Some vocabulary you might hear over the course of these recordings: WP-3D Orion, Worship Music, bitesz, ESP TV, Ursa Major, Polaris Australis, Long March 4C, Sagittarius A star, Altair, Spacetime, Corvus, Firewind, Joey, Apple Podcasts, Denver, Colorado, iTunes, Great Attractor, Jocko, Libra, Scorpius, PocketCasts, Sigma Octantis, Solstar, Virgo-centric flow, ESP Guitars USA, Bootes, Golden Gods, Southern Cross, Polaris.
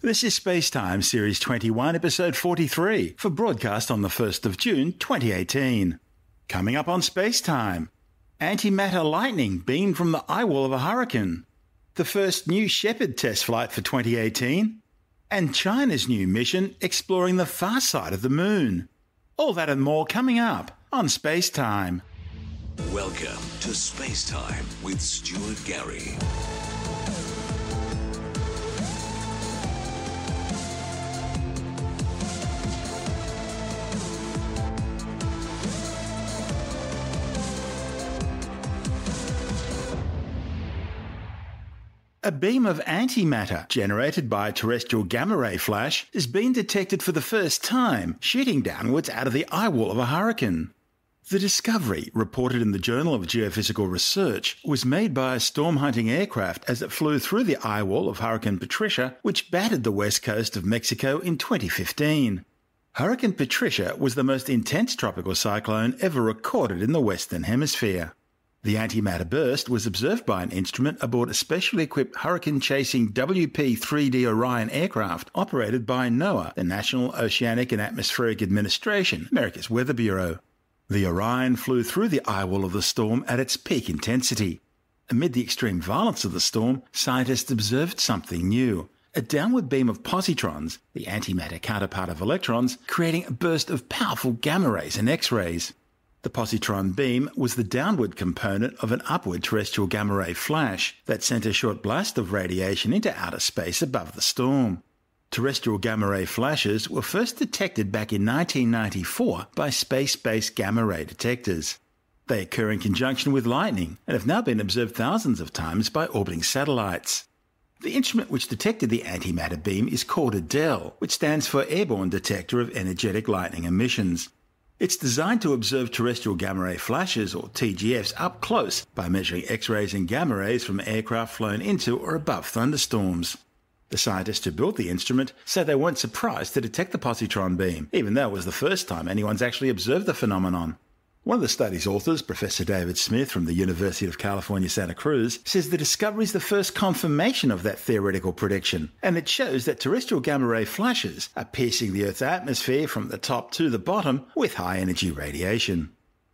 This is Spacetime, Series 21, Episode 43, for broadcast on the 1st of June, 2018. Coming up on Spacetime, antimatter lightning beamed from the eyewall of a hurricane, the first New Shepard test flight for 2018, and China's new mission exploring the far side of the moon. All that and more coming up on Spacetime. Welcome to Spacetime with Stuart Gary. A beam of antimatter generated by a terrestrial gamma-ray flash is being detected for the first time, shooting downwards out of the eyewall of a hurricane. The discovery, reported in the Journal of Geophysical Research, was made by a storm-hunting aircraft as it flew through the eyewall of Hurricane Patricia, which battered the west coast of Mexico in 2015. Hurricane Patricia was the most intense tropical cyclone ever recorded in the Western Hemisphere. The antimatter burst was observed by an instrument aboard a specially equipped hurricane-chasing WP-3D Orion aircraft operated by NOAA, the National Oceanic and Atmospheric Administration, America's Weather Bureau. The Orion flew through the eyewall of the storm at its peak intensity. Amid the extreme violence of the storm, scientists observed something new. A downward beam of positrons, the antimatter counterpart of electrons, creating a burst of powerful gamma rays and X-rays. The positron beam was the downward component of an upward terrestrial gamma-ray flash that sent a short blast of radiation into outer space above the storm. Terrestrial gamma-ray flashes were first detected back in 1994 by space-based gamma-ray detectors. They occur in conjunction with lightning and have now been observed thousands of times by orbiting satellites. The instrument which detected the antimatter beam is called ADEL, which stands for Airborne Detector of Energetic Lightning Emissions. It's designed to observe terrestrial gamma-ray flashes, or TGFs, up close by measuring X-rays and gamma-rays from aircraft flown into or above thunderstorms. The scientists who built the instrument say they weren't surprised to detect the positron beam, even though it was the first time anyone's actually observed the phenomenon. One of the study's authors, Professor David Smith from the University of California, Santa Cruz, says the discovery is the first confirmation of that theoretical prediction, and it shows that terrestrial gamma-ray flashes are piercing the Earth's atmosphere from the top to the bottom with high-energy radiation.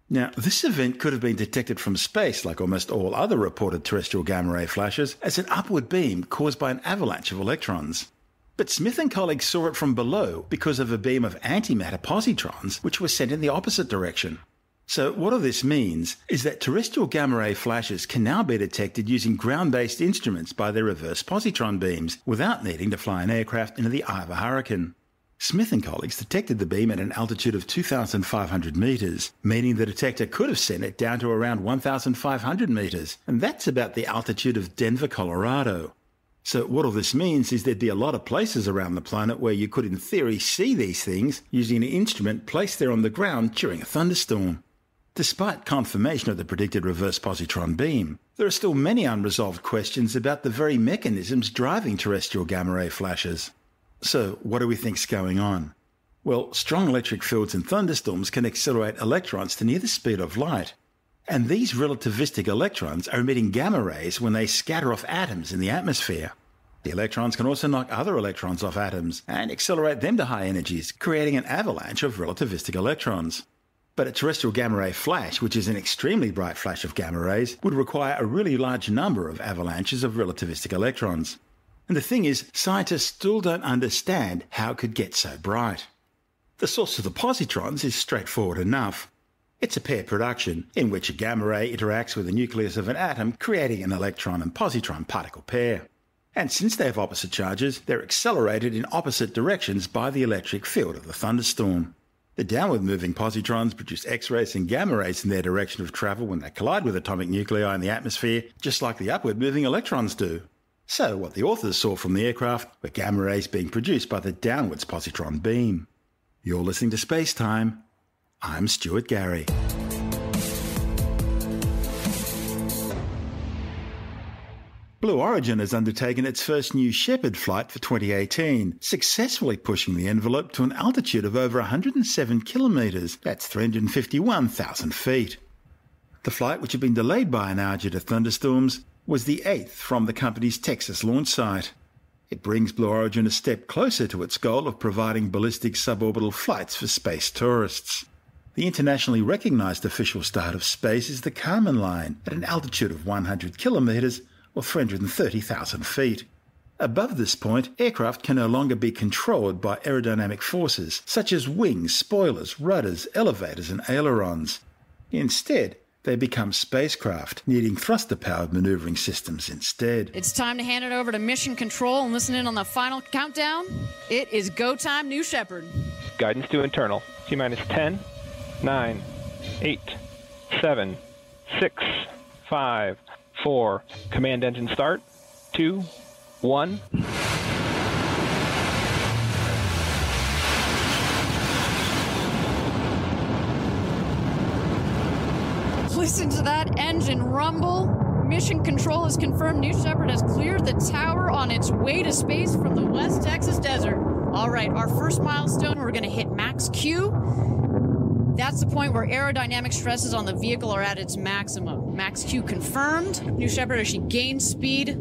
Now, this event could have been detected from space, like almost all other reported terrestrial gamma-ray flashes, as an upward beam caused by an avalanche of electrons. But Smith and colleagues saw it from below because of a beam of antimatter positrons which were sent in the opposite direction. So what all this means is that terrestrial gamma-ray flashes can now be detected using ground-based instruments by their reverse positron beams without needing to fly an aircraft into the eye of a hurricane. Smith and colleagues detected the beam at an altitude of 2,500 metres, meaning the detector could have sent it down to around 1,500 metres, and that's about the altitude of Denver, Colorado. So what all this means is there'd be a lot of places around the planet where you could in theory see these things using an instrument placed there on the ground during a thunderstorm. Despite confirmation of the predicted reverse positron beam, there are still many unresolved questions about the very mechanisms driving terrestrial gamma-ray flashes. So, what do we think's going on? Well, strong electric fields in thunderstorms can accelerate electrons to near the speed of light, and these relativistic electrons are emitting gamma rays when they scatter off atoms in the atmosphere. The electrons can also knock other electrons off atoms and accelerate them to high energies, creating an avalanche of relativistic electrons. But a terrestrial gamma-ray flash, which is an extremely bright flash of gamma rays, would require a really large number of avalanches of relativistic electrons. And the thing is, scientists still don't understand how it could get so bright. The source of the positrons is straightforward enough. It's a pair production, in which a gamma ray interacts with the nucleus of an atom, creating an electron and positron particle pair. And since they have opposite charges, they're accelerated in opposite directions by the electric field of the thunderstorm. The downward-moving positrons produce X-rays and gamma rays in their direction of travel when they collide with atomic nuclei in the atmosphere, just like the upward-moving electrons do. So what the authors saw from the aircraft were gamma rays being produced by the downwards positron beam. You're listening to Spacetime. I'm Stuart Gary. Blue Origin has undertaken its first New Shepard flight for 2018, successfully pushing the envelope to an altitude of over 107 kilometres, that's 351,000 feet. The flight, which had been delayed by an hour due to thunderstorms, was the eighth from the company's Texas launch site. It brings Blue Origin a step closer to its goal of providing ballistic suborbital flights for space tourists. The internationally recognised official start of space is the Kármán line, at an altitude of 100 kilometres or 330,000 feet. Above this point, aircraft can no longer be controlled by aerodynamic forces, such as wings, spoilers, rudders, elevators and ailerons. Instead, they become spacecraft, needing thruster-powered manoeuvring systems instead. It's time to hand it over to Mission Control and listen in on the final countdown. It is go time, New Shepard. Guidance to internal. T-minus 10, 9, 8, 7, 6, 5, 4. Command engine start. 2, 1. Listen to that engine rumble. Mission Control has confirmed New Shepard has cleared the tower on its way to space from the West Texas desert. All right, our first milestone, we're going to hit max Q. That's the point where aerodynamic stresses on the vehicle are at its maximum. Max Q confirmed. New Shepard, as she gains speed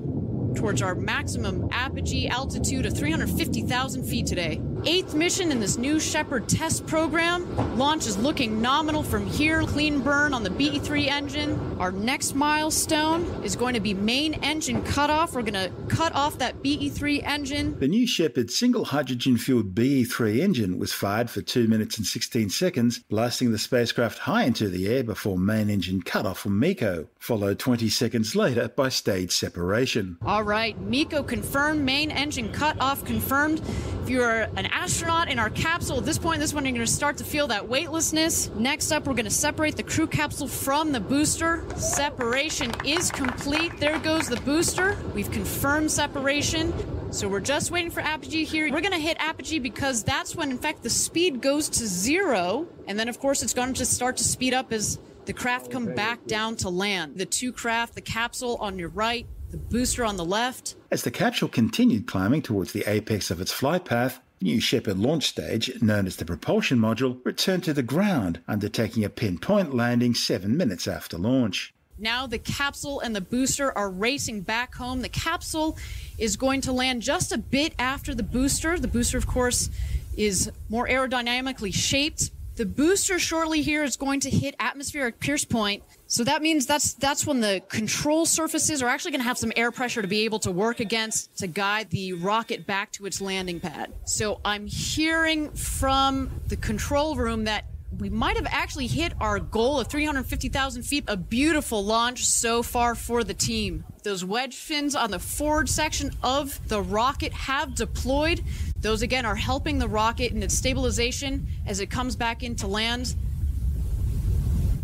towards our maximum apogee altitude of 350,000 feet today. Eighth mission in this New Shepard test program. Launch is looking nominal from here. Clean burn on the BE-3 engine. Our next milestone is going to be main engine cutoff. We're going to cut off that BE-3 engine. The New Shepard single hydrogen-fueled BE-3 engine was fired for 2 minutes and 16 seconds, blasting the spacecraft high into the air before main engine cutoff from MECO, followed 20 seconds later by stage separation. All right, MECO confirmed, main engine cutoff confirmed. If you're an astronaut in our capsule at this point, this one, you're going to start to feel that weightlessness. Next up, we're going to separate the crew capsule from the booster. Separation is complete. There goes the booster. We've confirmed separation. So we're just waiting for apogee here. We're going to hit apogee because that's when, in fact, the speed goes to zero. And then, of course, it's going to start to speed up as the craft come back down to land. The two craft, the capsule on your right, the booster on the left. As the capsule continued climbing towards the apex of its flight path, New Shepard launch stage, known as the propulsion module, returned to the ground, undertaking a pinpoint landing 7 minutes after launch. Now the capsule and the booster are racing back home. The capsule is going to land just a bit after the booster. The booster, of course, is more aerodynamically shaped. The booster shortly here is going to hit atmospheric pierce point. So that means that's when the control surfaces are actually going to have some air pressure to be able to work against to guide the rocket back to its landing pad. So I'm hearing from the control room that we might have actually hit our goal of 350,000 feet. A beautiful launch so far for the team. Those wedge fins on the forward section of the rocket have deployed. Those, again, are helping the rocket in its stabilization as it comes back into land.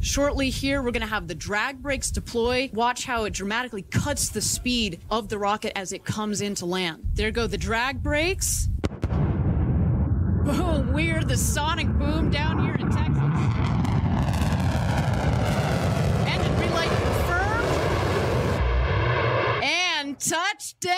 Shortly here, we're going to have the drag brakes deploy. Watch how it dramatically cuts the speed of the rocket as it comes into land. There go the drag brakes. Boom, we hear the sonic boom down here in Texas. Engine relight confirmed. And touchdown!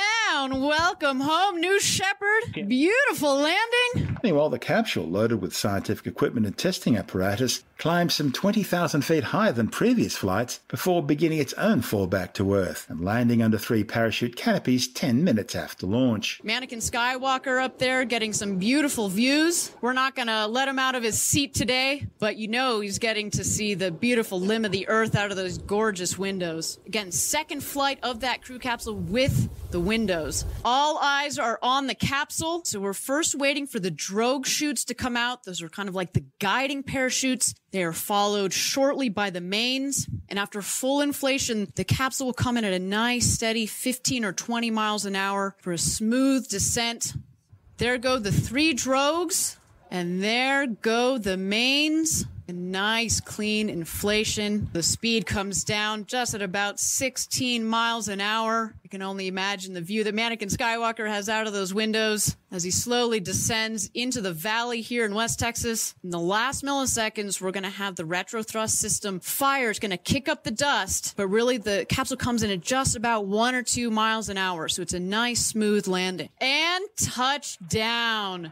Welcome home, New Shepard. Beautiful landing. Meanwhile, the capsule, loaded with scientific equipment and testing apparatus, climbed some 20,000 feet higher than previous flights before beginning its own fallback to Earth and landing under 3 parachute canopies 10 minutes after launch. Manikin Skywalker up there getting some beautiful views. We're not going to let him out of his seat today, but you know he's getting to see the beautiful limb of the Earth out of those gorgeous windows. Again, second flight of that crew capsule with the windows. All eyes are on the capsule, so we're first waiting for the drogue chutes to come out. Those are kind of like the guiding parachutes. They are followed shortly by the mains. And after full inflation, the capsule will come in at a nice steady 15 or 20 miles an hour for a smooth descent. There go the 3 drogues. And there go the mains. A nice clean inflation. The speed comes down just at about 16 miles an hour. You can only imagine the view that Manikin Skywalker has out of those windows as he slowly descends into the valley here in West Texas. In the last milliseconds, we're going to have the retrothrust system fire. It's going to kick up the dust, but really the capsule comes in at just about 1 or 2 miles an hour. So it's a nice smooth landing. And touchdown.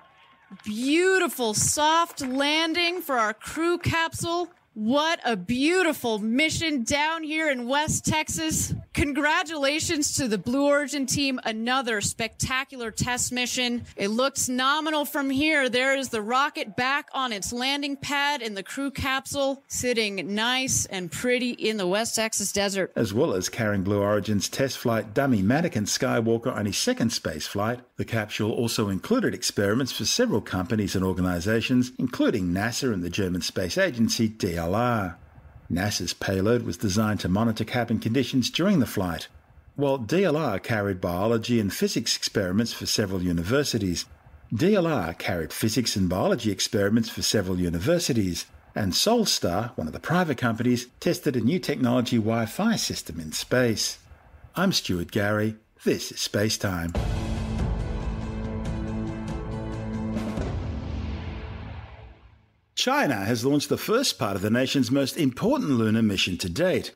Beautiful soft landing for our crew capsule. What a beautiful mission down here in West Texas. Congratulations to the Blue Origin team. Another spectacular test mission. It looks nominal from here. There is the rocket back on its landing pad and the crew capsule sitting nice and pretty in the West Texas desert. As well as carrying Blue Origin's test flight dummy Manikin Skywalker on his second space flight, the capsule also included experiments for several companies and organizations, including NASA and the German space agency DLR. NASA's payload was designed to monitor cabin conditions during the flight, while DLR carried biology and physics experiments for several universities. And Solstar, one of the private companies, tested a new technology Wi-Fi system in space. I'm Stuart Gary. This is Spacetime. China has launched the first part of the nation's most important lunar mission to date.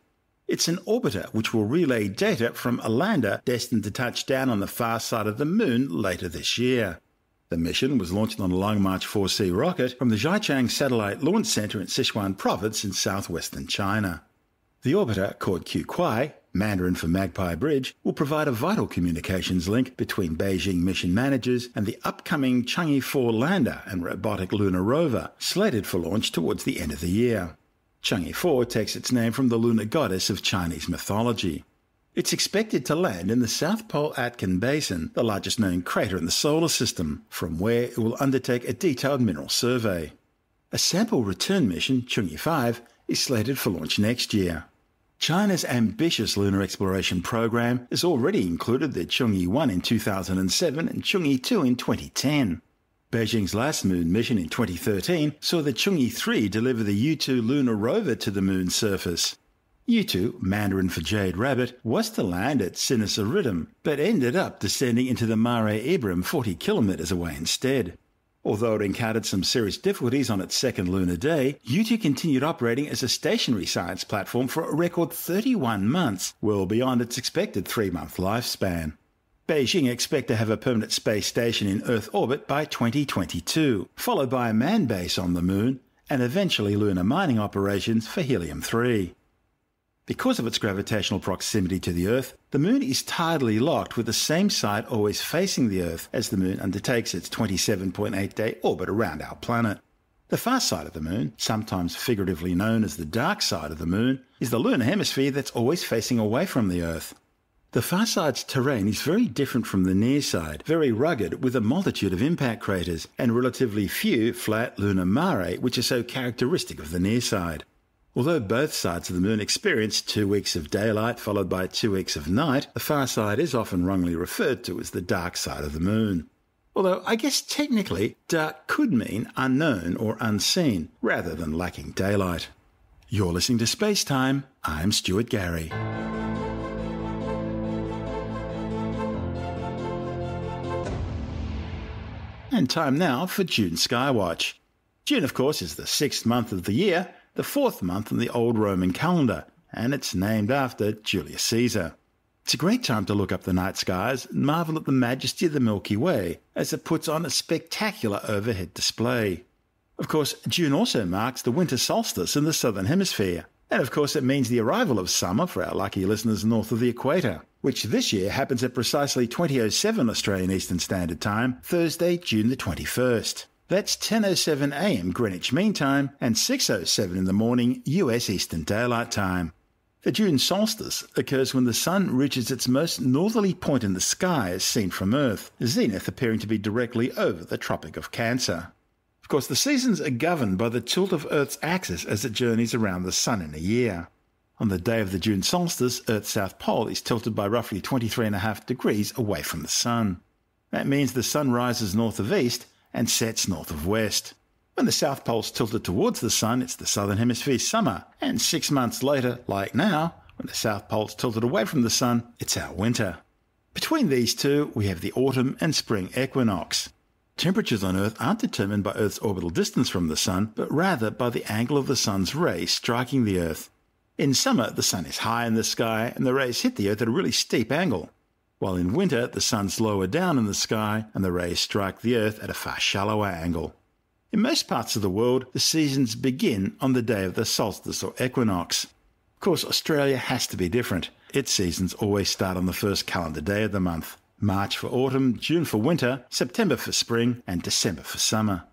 It's an orbiter which will relay data from a lander destined to touch down on the far side of the moon later this year. The mission was launched on a Long March 4C rocket from the Xichang Satellite Launch Center in Sichuan Province in southwestern China. The orbiter, called Qquai, Mandarin for Magpie Bridge, will provide a vital communications link between Beijing mission managers and the upcoming Chang'e-4 lander and robotic lunar rover, slated for launch towards the end of the year. Chang'e-4 takes its name from the lunar goddess of Chinese mythology. It's expected to land in the South Pole Atkin Basin, the largest known crater in the solar system, from where it will undertake a detailed mineral survey. A sample return mission, Chang'e-5, is slated for launch next year. China's ambitious lunar exploration program has already included the Chang'e-1 in 2007 and Chang'e-2 in 2010. Beijing's last moon mission in 2013 saw the Chang'e-3 deliver the Yutu lunar rover to the moon's surface. Yutu, Mandarin for Jade Rabbit, was to land at Sinis-Aridum, but ended up descending into the Mare Imbrium 40 kilometers away instead. Although it encountered some serious difficulties on its second lunar day, Yutu continued operating as a stationary science platform for a record 31 months, well beyond its expected 3-month lifespan. Beijing expects to have a permanent space station in Earth orbit by 2022, followed by a manned base on the Moon, and eventually lunar mining operations for helium-3. Because of its gravitational proximity to the Earth, the Moon is tidally locked with the same side always facing the Earth as the Moon undertakes its 27.8-day orbit around our planet. The far side of the Moon, sometimes figuratively known as the dark side of the Moon, is the lunar hemisphere that's always facing away from the Earth. The far side's terrain is very different from the near side, very rugged with a multitude of impact craters and relatively few flat lunar mare, which are so characteristic of the near side. Although both sides of the Moon experience 2 weeks of daylight followed by 2 weeks of night, the far side is often wrongly referred to as the dark side of the Moon. Although I guess technically dark could mean unknown or unseen, rather than lacking daylight. You're listening to Spacetime. I'm Stuart Gary. And time now for June Skywatch. June, of course, is the sixth month of the year, the fourth month in the old Roman calendar, and it's named after Julius Caesar. It's a great time to look up the night skies and marvel at the majesty of the Milky Way as it puts on a spectacular overhead display. Of course, June also marks the winter solstice in the southern hemisphere, and of course it means the arrival of summer for our lucky listeners north of the equator, which this year happens at precisely 20:07 Australian Eastern Standard Time, Thursday, June the 21st. That's 10:07 a.m. Greenwich Mean Time and 6:07 in the morning US Eastern Daylight Time. The June solstice occurs when the sun reaches its most northerly point in the sky as seen from Earth, zenith appearing to be directly over the Tropic of Cancer. Of course, the seasons are governed by the tilt of Earth's axis as it journeys around the sun in a year. On the day of the June solstice, Earth's south pole is tilted by roughly 23.5 degrees away from the sun. That means the sun rises north of east and sets north of west. When the South Pole's tilted towards the sun, it's the Southern Hemisphere's summer, and 6 months later, like now, when the South Pole's tilted away from the sun, it's our winter. Between these two, we have the autumn and spring equinox. Temperatures on Earth aren't determined by Earth's orbital distance from the sun, but rather by the angle of the sun's rays striking the Earth. In summer, the sun is high in the sky, and the rays hit the Earth at a really steep angle, while in winter the sun's lower down in the sky and the rays strike the Earth at a far shallower angle. In most parts of the world, the seasons begin on the day of the solstice or equinox. Of course, Australia has to be different. Its seasons always start on the first calendar day of the month. March for autumn, June for winter, September for spring, and December for summer.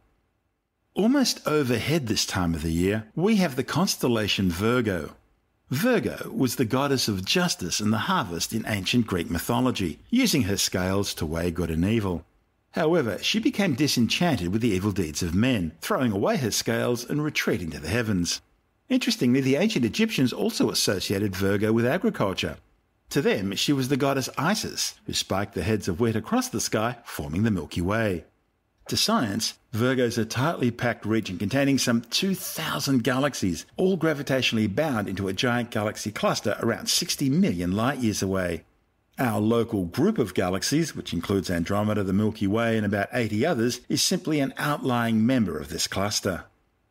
Almost overhead this time of the year, we have the constellation Virgo. Virgo was the goddess of justice and the harvest in ancient Greek mythology, using her scales to weigh good and evil. However, she became disenchanted with the evil deeds of men, throwing away her scales and retreating to the heavens. Interestingly, the ancient Egyptians also associated Virgo with agriculture. To them, she was the goddess Isis, who spiked the heads of wheat across the sky, forming the Milky Way. To science, Virgo is a tightly packed region containing some 2,000 galaxies, all gravitationally bound into a giant galaxy cluster around 60 million light-years away. Our local group of galaxies, which includes Andromeda, the Milky Way, and about 80 others, is simply an outlying member of this cluster.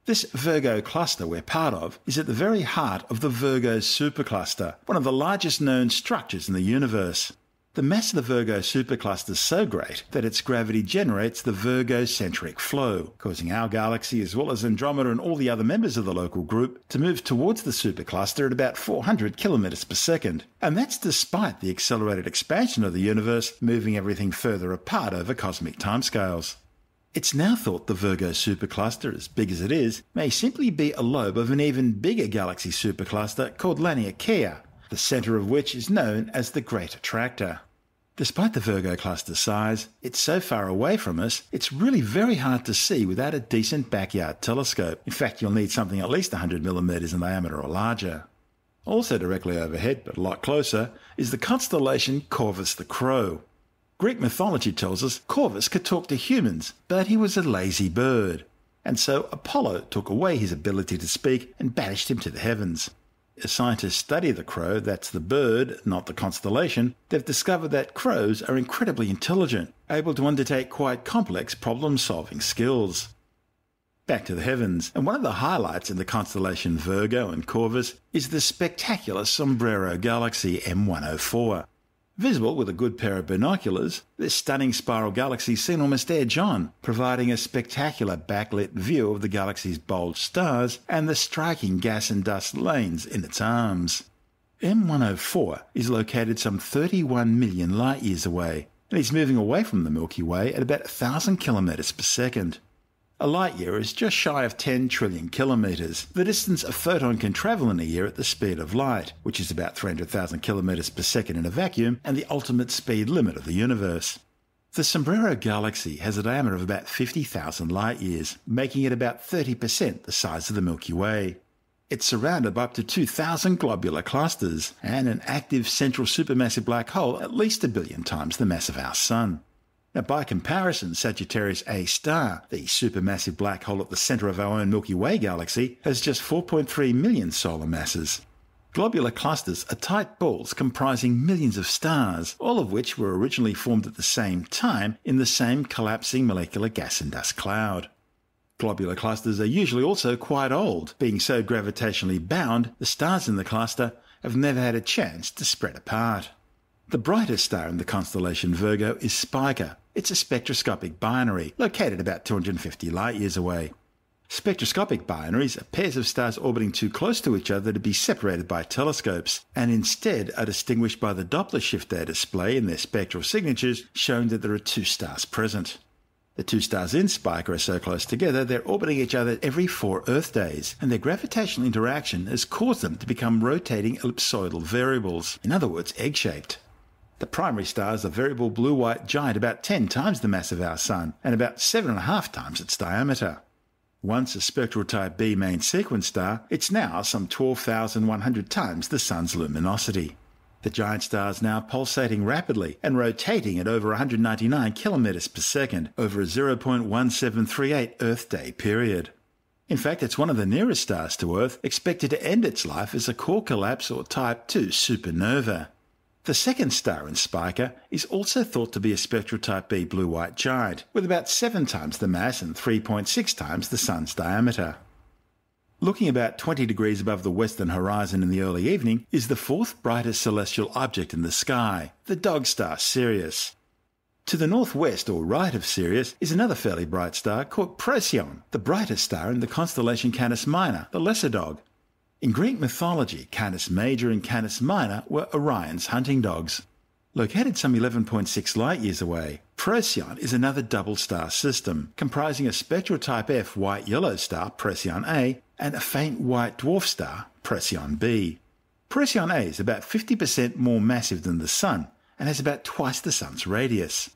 This Virgo cluster we're part of is at the very heart of the Virgo supercluster, one of the largest known structures in the universe. The mass of the Virgo supercluster is so great that its gravity generates the Virgo-centric flow, causing our galaxy, as well as Andromeda and all the other members of the local group, to move towards the supercluster at about 400 kilometers per second. And that's despite the accelerated expansion of the universe, moving everything further apart over cosmic timescales. It's now thought the Virgo supercluster, as big as it is, may simply be a lobe of an even bigger galaxy supercluster called Laniakea, the centre of which is known as the Great Attractor. Despite the Virgo cluster's size, it's so far away from us, it's really very hard to see without a decent backyard telescope. In fact, you'll need something at least 100 millimeters in diameter or larger. Also directly overhead, but a lot closer, is the constellation Corvus the Crow. Greek mythology tells us Corvus could talk to humans, but he was a lazy bird. And so Apollo took away his ability to speak and banished him to the heavens. As scientists study the crow, that's the bird, not the constellation, they've discovered that crows are incredibly intelligent, able to undertake quite complex problem-solving skills. Back to the heavens, and one of the highlights in the constellation Virgo and Corvus is the spectacular Sombrero galaxy M104. Visible with a good pair of binoculars, this stunning spiral galaxy is seen almost edge-on, providing a spectacular backlit view of the galaxy's bold stars and the striking gas and dust lanes in its arms. M104 is located some 31 million light-years away, and is moving away from the Milky Way at about 1,000 kilometers per second. A light-year is just shy of 10 trillion kilometers, the distance a photon can travel in a year at the speed of light, which is about 300,000 kilometers per second in a vacuum, and the ultimate speed limit of the universe. The Sombrero galaxy has a diameter of about 50,000 light-years, making it about 30% the size of the Milky Way. It's surrounded by up to 2,000 globular clusters, and an active central supermassive black hole at least a billion times the mass of our Sun. Now, by comparison, Sagittarius A star, the supermassive black hole at the centre of our own Milky Way galaxy, has just 4.3 million solar masses. Globular clusters are tight balls comprising millions of stars, all of which were originally formed at the same time in the same collapsing molecular gas and dust cloud. Globular clusters are usually also quite old, being so gravitationally bound, the stars in the cluster have never had a chance to spread apart. The brightest star in the constellation Virgo is Spica. It's a spectroscopic binary, located about 250 light-years away. Spectroscopic binaries are pairs of stars orbiting too close to each other to be separated by telescopes, and instead are distinguished by the Doppler shift they display in their spectral signatures, showing that there are two stars present. The two stars in Spica are so close together they're orbiting each other every 4 Earth days, and their gravitational interaction has caused them to become rotating ellipsoidal variables, in other words, egg-shaped. The primary star is a variable blue-white giant about 10 times the mass of our Sun, and about 7.5 times its diameter. Once a spectral type B main sequence star, it's now some 12,100 times the Sun's luminosity. The giant star is now pulsating rapidly and rotating at over 199 kilometers per second over a 0.1738 Earth day period. In fact, it's one of the nearest stars to Earth, expected to end its life as a core collapse or type 2 supernova. The second star in Spica is also thought to be a spectral type B blue-white giant, with about 7 times the mass and 3.6 times the Sun's diameter. Looking about 20 degrees above the western horizon in the early evening is the fourth brightest celestial object in the sky, the dog star Sirius. To the northwest, or right of Sirius, is another fairly bright star called Procyon, the brightest star in the constellation Canis Minor, the lesser dog. In Greek mythology, Canis Major and Canis Minor were Orion's hunting dogs. Located some 11.6 light-years away, Procyon is another double-star system, comprising a spectral Type F white-yellow star, Procyon A, and a faint white dwarf star, Procyon B. Procyon A is about 50% more massive than the Sun, and has about twice the Sun's radius.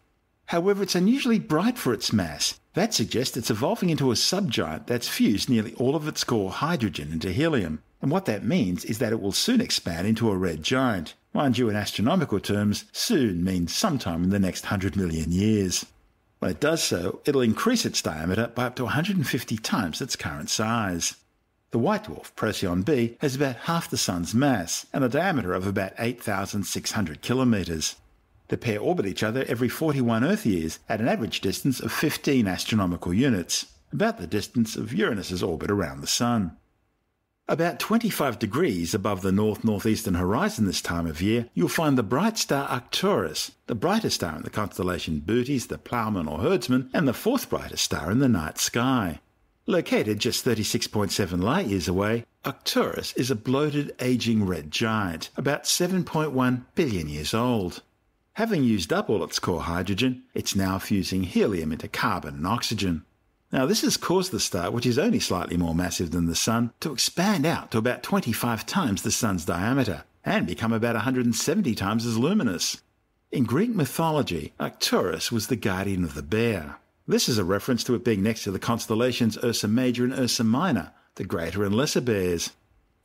However, it's unusually bright for its mass. That suggests it's evolving into a subgiant that's fused nearly all of its core hydrogen into helium, and what that means is that it will soon expand into a red giant. Mind you, in astronomical terms, soon means sometime in the next 100 million years. When it does so, it'll increase its diameter by up to 150 times its current size. The white dwarf, Procyon B, has about half the Sun's mass and a diameter of about 8,600 kilometres. The pair orbit each other every 41 Earth years at an average distance of 15 astronomical units, about the distance of Uranus's orbit around the Sun. About 25 degrees above the north-northeastern horizon this time of year, you'll find the bright star Arcturus, the brightest star in the constellation Bootes, the Ploughman or Herdsman, and the fourth brightest star in the night sky. Located just 36.7 light-years away, Arcturus is a bloated, aging red giant, about 7.1 billion years old. Having used up all its core hydrogen, it's now fusing helium into carbon and oxygen. Now, this has caused the star, which is only slightly more massive than the Sun, to expand out to about 25 times the Sun's diameter and become about 170 times as luminous. In Greek mythology, Arcturus was the guardian of the bear. This is a reference to it being next to the constellations Ursa Major and Ursa Minor, the greater and lesser bears.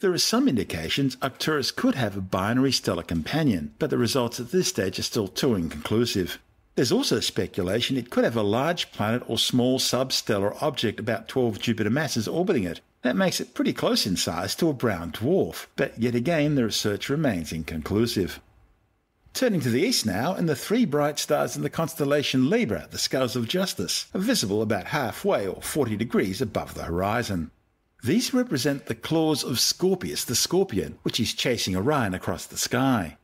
There are some indications Arcturus could have a binary stellar companion, but the results at this stage are still too inconclusive. There's also speculation it could have a large planet or small substellar object about 12 Jupiter masses orbiting it. That makes it pretty close in size to a brown dwarf, but yet again the research remains inconclusive. Turning to the east now, and the three bright stars in the constellation Libra, the Scales of Justice, are visible about halfway or 40 degrees above the horizon. These represent the claws of Scorpius the Scorpion, which is chasing Orion across the sky.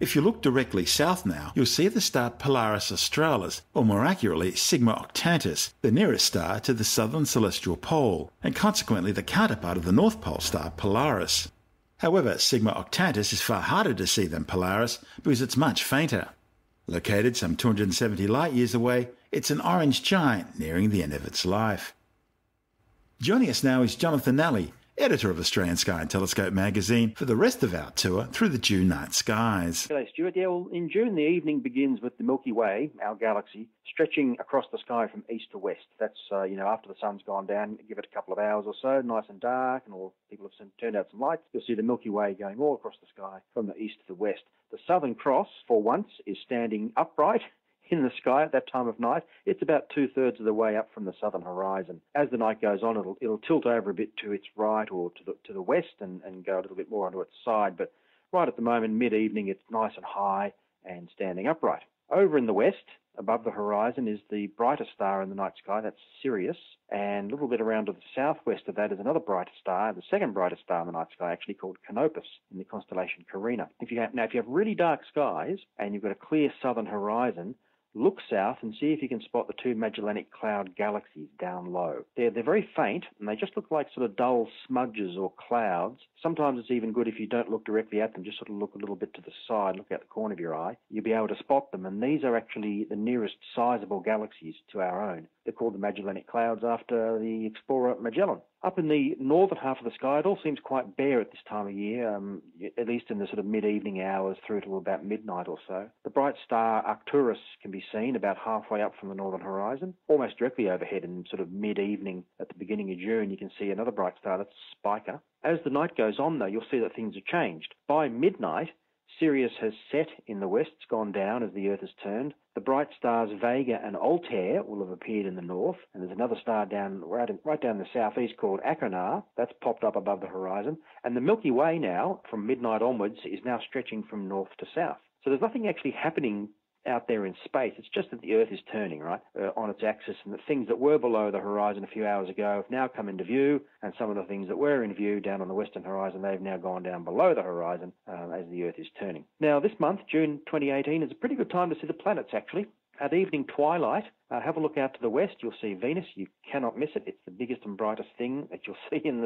If you look directly south now, you'll see the star Polaris Australis, or more accurately Sigma Octantis, the nearest star to the southern celestial pole, and consequently the counterpart of the North Pole star Polaris. However, Sigma Octantis is far harder to see than Polaris because it's much fainter. Located some 270 light-years away, it's an orange giant nearing the end of its life. Joining us now is Jonathan Nally, editor of Australian Sky and Telescope magazine, for the rest of our tour through the June night skies. Hello, Stuart. Yeah, well, in June, the evening begins with the Milky Way, our galaxy, stretching across the sky from east to west. That's, after the sun's gone down, give it a couple of hours or so, nice and dark, and all people have turned out some lights. You'll see the Milky Way going all across the sky from the east to the west. The Southern Cross, for once, is standing upright in the sky at that time of night. It's about two-thirds of the way up from the southern horizon. As the night goes on, it'll tilt over a bit to its right or to the west and go a little bit more onto its side. But right at the moment, mid-evening, it's nice and high and standing upright. Over in the west, above the horizon, is the brightest star in the night sky. That's Sirius. And a little bit around to the southwest of that is another bright star, the second brightest star in the night sky, actually called Canopus, in the constellation Carina. If you have really dark skies and you've got a clear southern horizon, look south and see if you can spot the two Magellanic Cloud galaxies down low. They're very faint, and they just look like sort of dull smudges or clouds. Sometimes it's even good if you don't look directly at them, just sort of look a little bit to the side, look out the corner of your eye. You'll be able to spot them, and these are actually the nearest sizable galaxies to our own. They're called the Magellanic Clouds after the explorer Magellan. Up in the northern half of the sky, it all seems quite bare at this time of year, at least in the sort of mid-evening hours through to about midnight or so. The bright star Arcturus can be seen about halfway up from the northern horizon, almost directly overhead in sort of mid-evening at the beginning of June. You can see another bright star, that's Spica. As the night goes on, though, you'll see that things have changed. By midnight, Sirius has set in the west, it's gone down as the Earth has turned. The bright stars Vega and Altair will have appeared in the north, and there's another star down right down the southeast called Achernar. That's popped up above the horizon. And the Milky Way now, from midnight onwards, is now stretching from north to south. So there's nothing actually happening out there in space. It's just that the Earth is turning, right, on its axis, and the things that were below the horizon a few hours ago have now come into view, and some of the things that were in view down on the western horizon, they've now gone down below the horizon as the Earth is turning. Now, this month, June 2018, is a pretty good time to see the planets, actually. At evening twilight, have a look out to the west. You'll see Venus. You cannot miss it. It's the biggest and brightest thing that you'll see in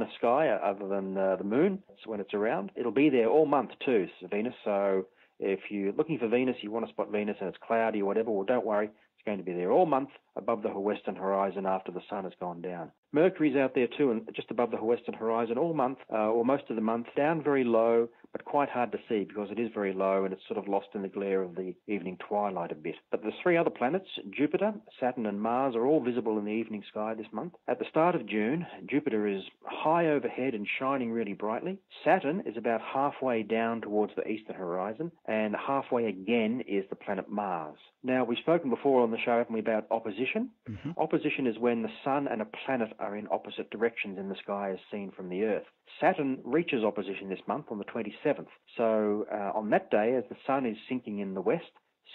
the sky, other than the moon. That's when it's around. It'll be there all month too, Venus. So if you're looking for Venus, you want to spot Venus, and it's cloudy or whatever, well, don't worry. It's going to be there all month above the western horizon after the sun has gone down. Mercury's out there too, and just above the western horizon all month, or most of the month, down very low, but quite hard to see because it is very low and it's sort of lost in the glare of the evening twilight a bit. But the three other planets, Jupiter, Saturn and Mars, are all visible in the evening sky this month. At the start of June, Jupiter is high overhead and shining really brightly. Saturn is about halfway down towards the eastern horizon, and halfway again is the planet Mars. Now, we've spoken before on the show, haven't we, about opposition? Mm-hmm. Opposition is when the sun and a planet are in opposite directions in the sky as seen from the Earth. Saturn reaches opposition this month on the 27th. So on that day, as the sun is sinking in the west,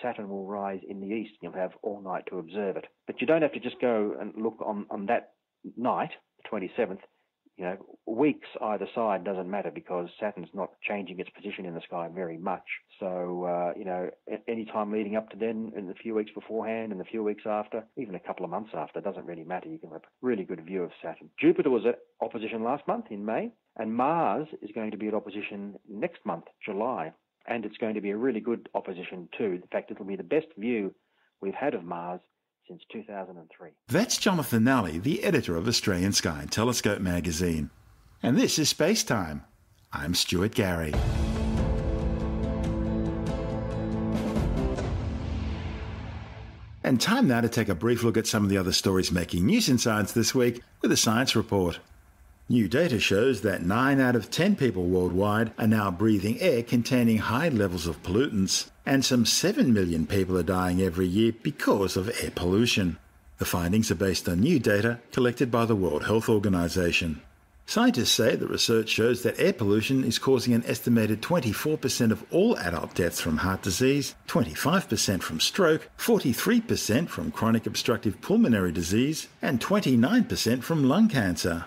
Saturn will rise in the east. You'll have all night to observe it. But you don't have to just go and look on that night, the 27th. You know, weeks either side doesn't matter because Saturn's not changing its position in the sky very much. So, you know, any time leading up to then, in the few weeks beforehand and the few weeks after, even a couple of months after, doesn't really matter. You can have a really good view of Saturn. Jupiter was at opposition last month in May, and Mars is going to be at opposition next month, July, and it's going to be a really good opposition too. In fact, it'll be the best view we've had of Mars since 2003. That's Jonathan Nally, the editor of Australian Sky and Telescope magazine. And this is Spacetime. I'm Stuart Gary. And time now to take a brief look at some of the other stories making news in science this week with a science report. New data shows that 9 out of 10 people worldwide are now breathing air containing high levels of pollutants, and some 7 million people are dying every year because of air pollution. The findings are based on new data collected by the World Health Organization. Scientists say the research shows that air pollution is causing an estimated 24% of all adult deaths from heart disease, 25% from stroke, 43% from chronic obstructive pulmonary disease, and 29% from lung cancer.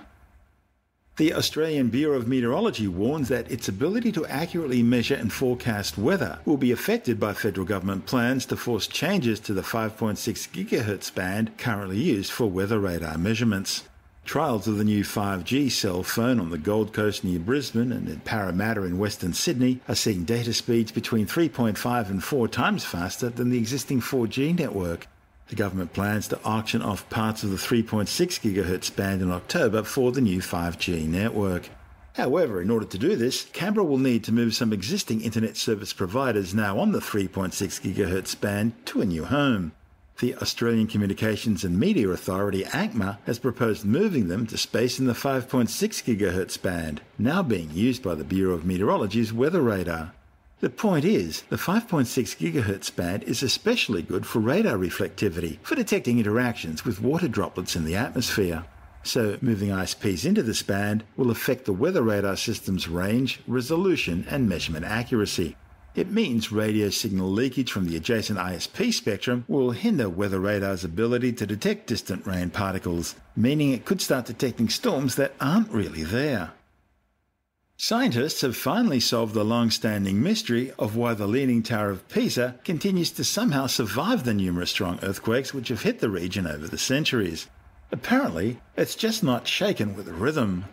The Australian Bureau of Meteorology warns that its ability to accurately measure and forecast weather will be affected by federal government plans to force changes to the 5.6 GHz band currently used for weather radar measurements. Trials of the new 5G cell phone on the Gold Coast near Brisbane and in Parramatta in Western Sydney are seeing data speeds between 3.5 and 4 times faster than the existing 4G network. The government plans to auction off parts of the 3.6 GHz band in October for the new 5G network. However, in order to do this, Canberra will need to move some existing internet service providers now on the 3.6 GHz band to a new home. The Australian Communications and Media Authority, ACMA, has proposed moving them to space in the 5.6 GHz band, now being used by the Bureau of Meteorology's weather radar. The point is, the 5.6 GHz band is especially good for radar reflectivity, for detecting interactions with water droplets in the atmosphere. So moving ISPs into this band will affect the weather radar system's range, resolution and measurement accuracy. It means radio signal leakage from the adjacent ISP spectrum will hinder weather radar's ability to detect distant rain particles, meaning it could start detecting storms that aren't really there. Scientists have finally solved the long-standing mystery of why the Leaning Tower of Pisa continues to somehow survive the numerous strong earthquakes which have hit the region over the centuries. Apparently, it's just not shaken with rhythm.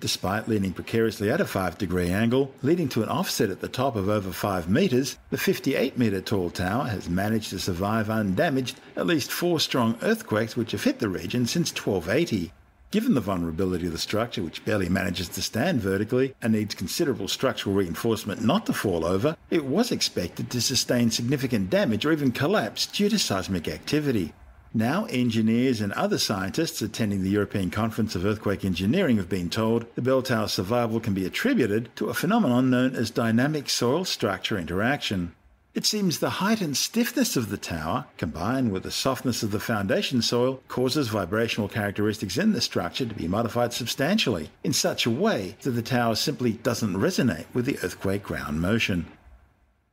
Despite leaning precariously at a 5-degree angle, leading to an offset at the top of over 5 metres, the 58-metre-tall tower has managed to survive undamaged at least 4 strong earthquakes which have hit the region since 1280. Given the vulnerability of the structure, which barely manages to stand vertically and needs considerable structural reinforcement not to fall over, it was expected to sustain significant damage or even collapse due to seismic activity. Now, engineers and other scientists attending the European Conference of Earthquake Engineering have been told the bell tower's survival can be attributed to a phenomenon known as dynamic soil structure interaction. It seems the height and stiffness of the tower, combined with the softness of the foundation soil, causes vibrational characteristics in the structure to be modified substantially, in such a way that the tower simply doesn't resonate with the earthquake ground motion.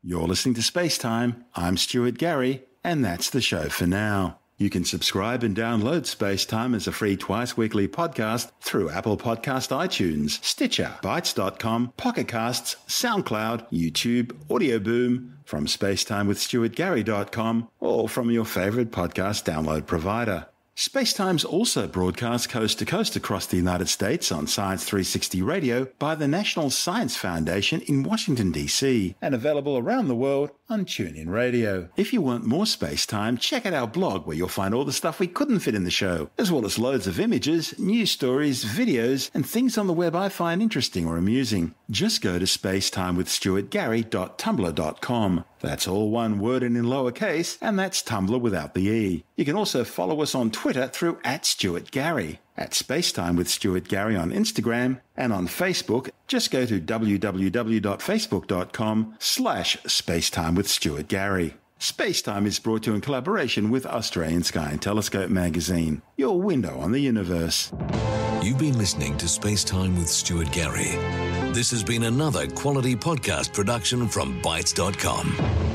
You're listening to Spacetime. I'm Stuart Gary, and that's the show for now. You can subscribe and download Spacetime as a free twice-weekly podcast through Apple Podcast, iTunes, Stitcher, Bytes.com, Pocket Casts, SoundCloud, YouTube, Audioboom, from spacetimewithstuartgary.com, or from your favorite podcast download provider. Spacetime's also broadcast coast to coast across the United States on Science 360 Radio by the National Science Foundation in Washington, D.C., and available around the world on TuneIn Radio. If you want more Spacetime, check out our blog where you'll find all the stuff we couldn't fit in the show, as well as loads of images, news stories, videos, and things on the web I find interesting or amusing. Just go to spacetimewithstuartgary.tumblr.com. That's all one word and in lowercase, and that's Tumblr without the E. You can also follow us on Twitter through @StuartGary, @SpacetimeWithStuartGary on Instagram, and on Facebook, just go to www.facebook.com/SpacetimeWithStuartGary. Spacetime is brought to you in collaboration with Australian Sky and Telescope magazine, your window on the universe. You've been listening to Spacetime with Stuart Gary. This has been another quality podcast production from Bytes.com.